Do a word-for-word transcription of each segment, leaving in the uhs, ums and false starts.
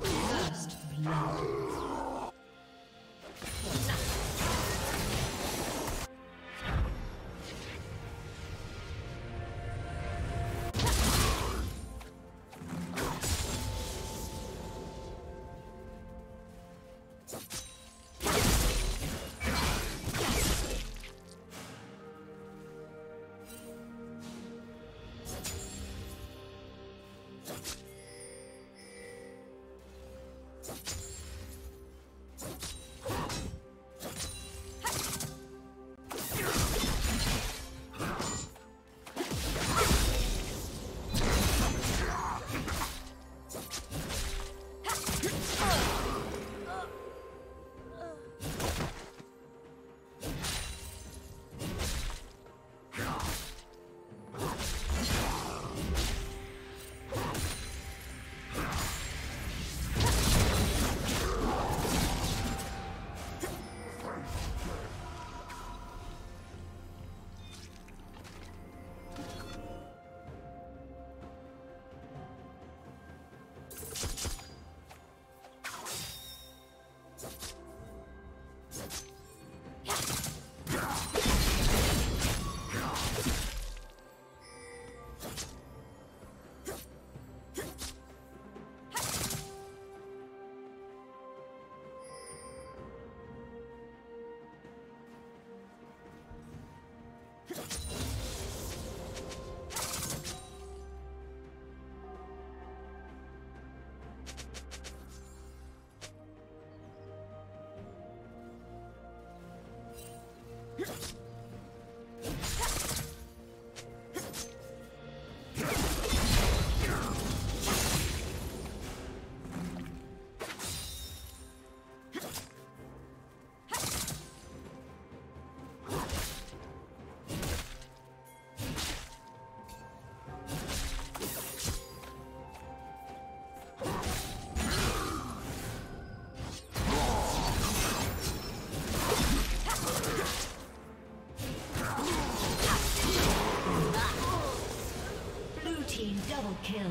First blood. Kill.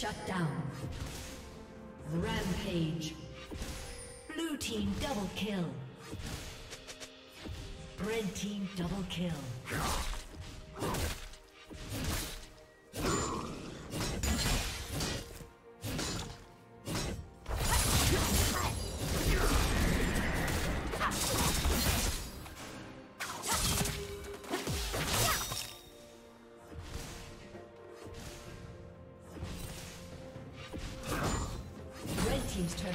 Shut down. Rampage. Blue team double kill. Red team double kill. Red team's turret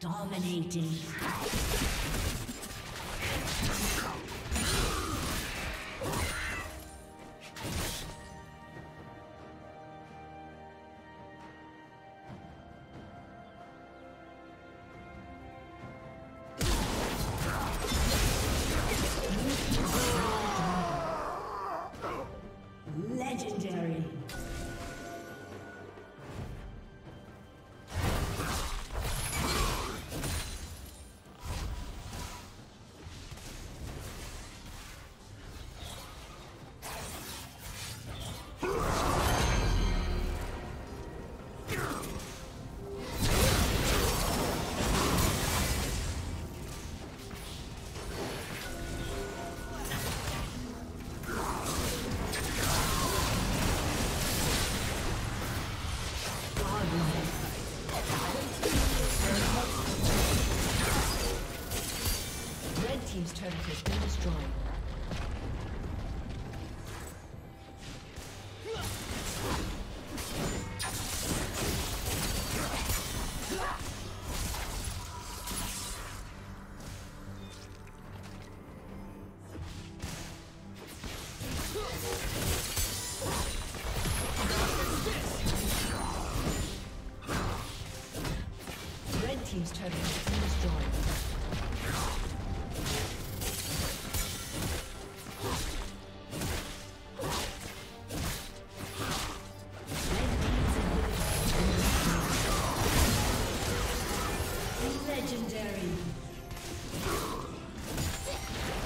Dominating. team's turret has been destroyed.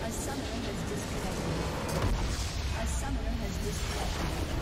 A summoner has disconnected. A summoner has disconnected.